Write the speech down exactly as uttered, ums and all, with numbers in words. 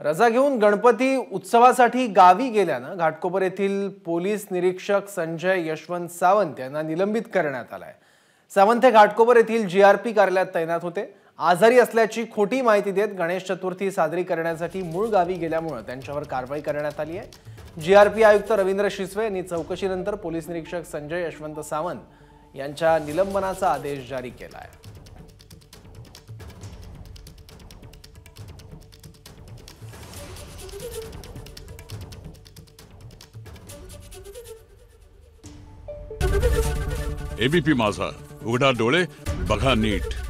रजा घेऊन गणपती उत्सवासाठी गावी गेल्यानं घाटकोपर येथील पोलीस निरीक्षक संजय यशवंत सावंत यांना निलंबित करण्यात आलंय। सावंत हे घाटकोपर येथील जी आर पी कार्यालयात तैनात होते। आजारी असल्याची खोटी माहिती देत गणेश चतुर्थी साजरी करण्यासाठी मूळ गावी गेल्यामुळे त्यांच्यावर कारवाई करण्यात आली आहे। जी आर पी आयुक्त रवींद्र शिसवे यांनी चौकशीनंतर पोलीस निरीक्षक संजय यशवंत सावंत यांच्या निलंबनाचा आदेश जारी केला आहे। ए बी पी माझा, उघडा डोळे बघा नीट।